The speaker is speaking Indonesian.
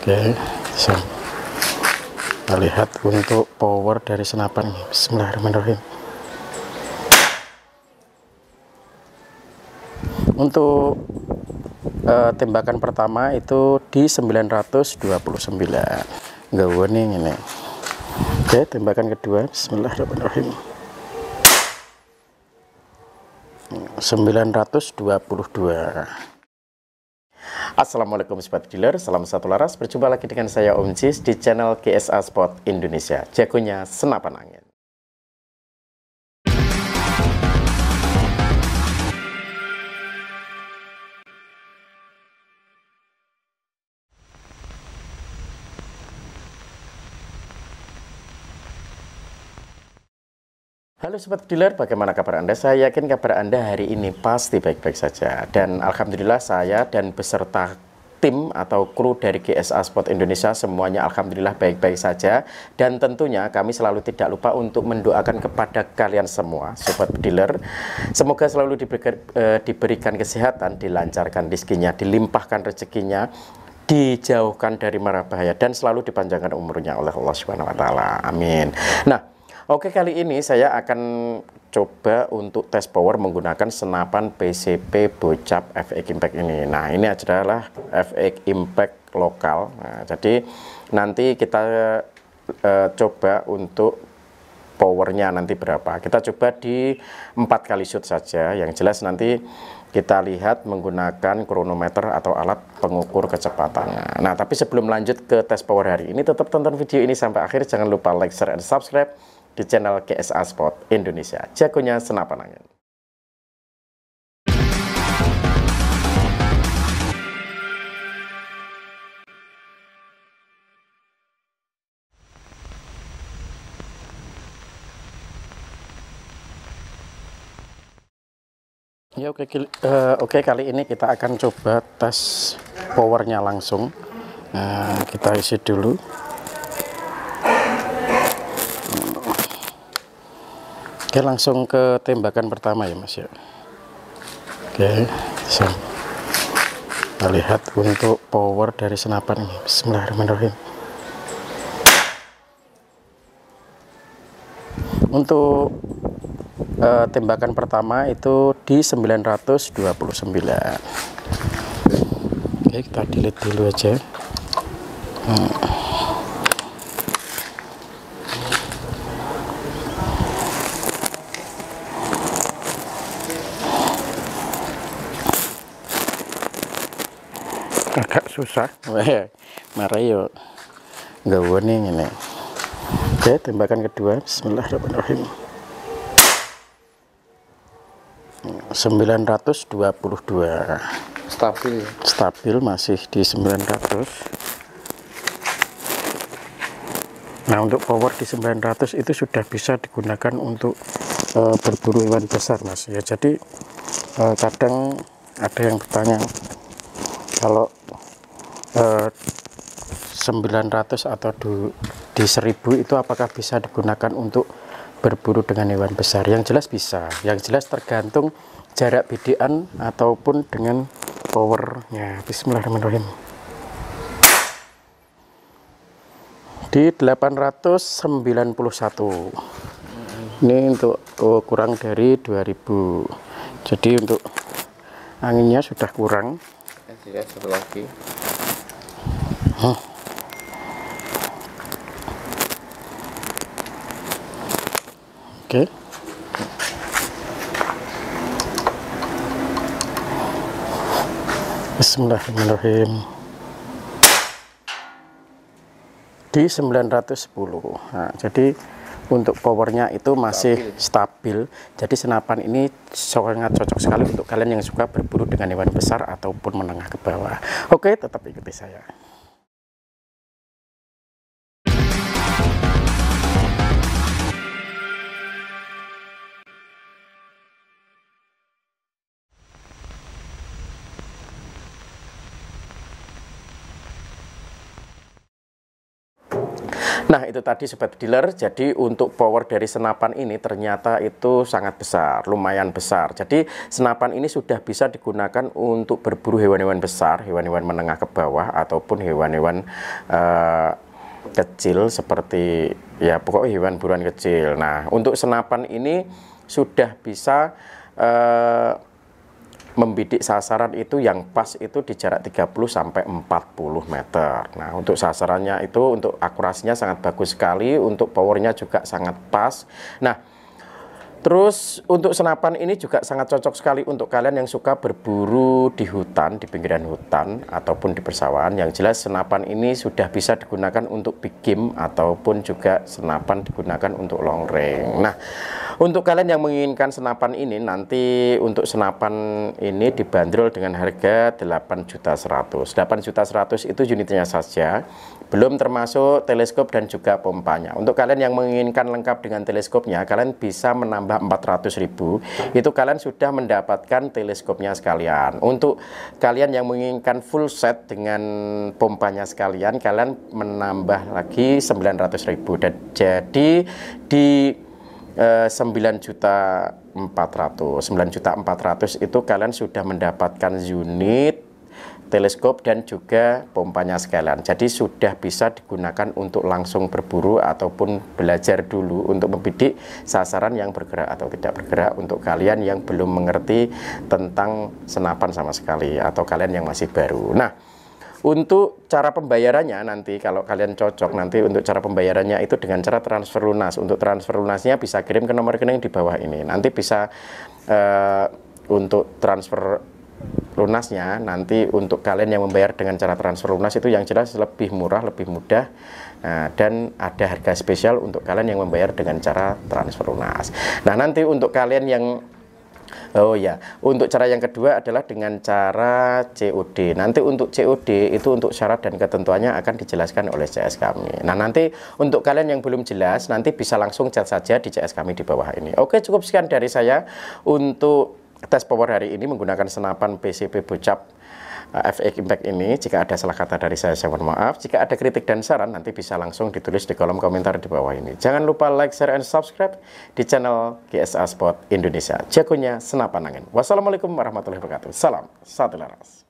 Oke, siap. Kita lihat untuk power dari senapan. Bismillahirrahmanirrahim. Untuk tembakan pertama itu di 929. Enggak warning ini. Oke, tembakan kedua. Bismillahirrahmanirrahim. 922. Assalamualaikum Sobat Dealer, salam satu laras. Berjumpa lagi dengan saya Om Jis di channel KSA Sport Indonesia. Jagonya senapan angin. Halo Sobat Dealer, bagaimana kabar Anda? Saya yakin kabar Anda hari ini pasti baik-baik saja. Dan Alhamdulillah saya dan beserta tim atau kru dari GSA Sport Indonesia semuanya Alhamdulillah baik-baik saja. Dan tentunya kami selalu tidak lupa untuk mendoakan kepada kalian semua Sobat Dealer, semoga selalu diberikan kesehatan, dilancarkan rezekinya, dilimpahkan rezekinya, dijauhkan dari mara bahaya, dan selalu dipanjangkan umurnya oleh Allah Subhanahu wa Ta'ala. Amin. Nah, oke, kali ini saya akan coba untuk tes power menggunakan senapan PCP bocap FX Impact ini. Nah, ini adalah FX Impact lokal. Nah, jadi nanti kita coba untuk powernya nanti berapa. Kita coba di 4 kali shoot saja. Yang jelas nanti kita lihat menggunakan kronometer atau alat pengukur kecepatan. Nah, tapi sebelum lanjut ke tes power hari ini, tetap tonton video ini sampai akhir. Jangan lupa like, share, and subscribe di channel KSA Sport Indonesia, jagonya senapan angin. Ya, oke, kali ini kita akan coba tes powernya langsung. Kita isi dulu. Oke, langsung ke tembakan pertama ya Mas ya. Oke, siap. Kita lihat untuk power dari senapan ini. Bismillahirrahmanirrahim. Untuk tembakan pertama itu di 929. Oke, kita delete dulu aja. Agak susah, marah yuk, nggak warning ini. Oke, tembakan kedua. Bismillahirrahmanirrahim. 922. Stabil. Stabil, masih di 900. Nah, untuk power di 900 itu sudah bisa digunakan untuk berburu hewan besar Mas ya. Jadi kadang ada yang bertanya kalau 900 atau di 1000 itu apakah bisa digunakan untuk berburu dengan hewan besar? Yang jelas bisa, yang jelas tergantung jarak bidikan ataupun dengan powernya. Bismillahirrahmanirrahim. Di 891 ini untuk kurang dari 2000, jadi untuk anginnya sudah kurang. Lihat satu lagi. Oke. Bismillahirrahmanirrahim. Di 910. Nah, jadi untuk powernya itu masih stabil. Jadi senapan ini sangat cocok sekali untuk kalian yang suka berburu dengan hewan besar ataupun menengah ke bawah. Oke, tetap ikuti saya. Nah, itu tadi sobat dealer, jadi untuk power dari senapan ini ternyata itu sangat besar, lumayan besar. Jadi senapan ini sudah bisa digunakan untuk berburu hewan-hewan besar, hewan-hewan menengah ke bawah, ataupun hewan-hewan kecil seperti ya pokoknya hewan buruan kecil. Nah, untuk senapan ini sudah bisa membidik sasaran itu yang pas itu di jarak 30 sampai 40 meter. Nah, untuk sasarannya itu untuk akurasinya sangat bagus sekali, untuk powernya juga sangat pas. Nah, terus untuk senapan ini juga sangat cocok sekali untuk kalian yang suka berburu di hutan, di pinggiran hutan ataupun di persawahan. Yang jelas senapan ini sudah bisa digunakan untuk big game ataupun juga senapan digunakan untuk long range. Nah, untuk kalian yang menginginkan senapan ini, nanti untuk senapan ini dibanderol dengan harga 8.100.000. 8.100.000 itu unitnya saja, belum termasuk teleskop dan juga pompanya. Untuk kalian yang menginginkan lengkap dengan teleskopnya, kalian bisa menambah 400.000, itu kalian sudah mendapatkan teleskopnya sekalian. Untuk kalian yang menginginkan full set dengan pompanya sekalian, kalian menambah lagi 900.000. Dan jadi di 9.400.000 itu kalian sudah mendapatkan unit, teleskop, dan juga pompanya sekalian. Jadi sudah bisa digunakan untuk langsung berburu ataupun belajar dulu untuk membidik sasaran yang bergerak atau tidak bergerak, untuk kalian yang belum mengerti tentang senapan sama sekali atau kalian yang masih baru. Nah, untuk cara pembayarannya nanti kalau kalian cocok, nanti untuk cara pembayarannya itu dengan cara transfer lunas. Untuk transfer lunasnya bisa kirim ke nomor rekening di bawah ini. Nanti bisa untuk transfer lunasnya, nanti untuk kalian yang membayar dengan cara transfer lunas itu yang jelas lebih murah, lebih mudah, dan ada harga spesial untuk kalian yang membayar dengan cara transfer lunas. Nah, nanti untuk kalian yang untuk cara yang kedua adalah dengan cara COD. Nanti untuk COD itu untuk syarat dan ketentuannya akan dijelaskan oleh CS kami. Nah, nanti untuk kalian yang belum jelas, nanti bisa langsung chat saja di CS kami di bawah ini. Oke, cukup sekian dari saya untuk tes power hari ini menggunakan senapan PCP bullpup FX Impact ini. Jika ada salah kata dari saya mohon maaf. Jika ada kritik dan saran, nanti bisa langsung ditulis di kolom komentar di bawah ini. Jangan lupa like, share, and subscribe di channel GSA Sport Indonesia. Jagonya senapan angin. Wassalamualaikum warahmatullahi wabarakatuh. Salam satu laras.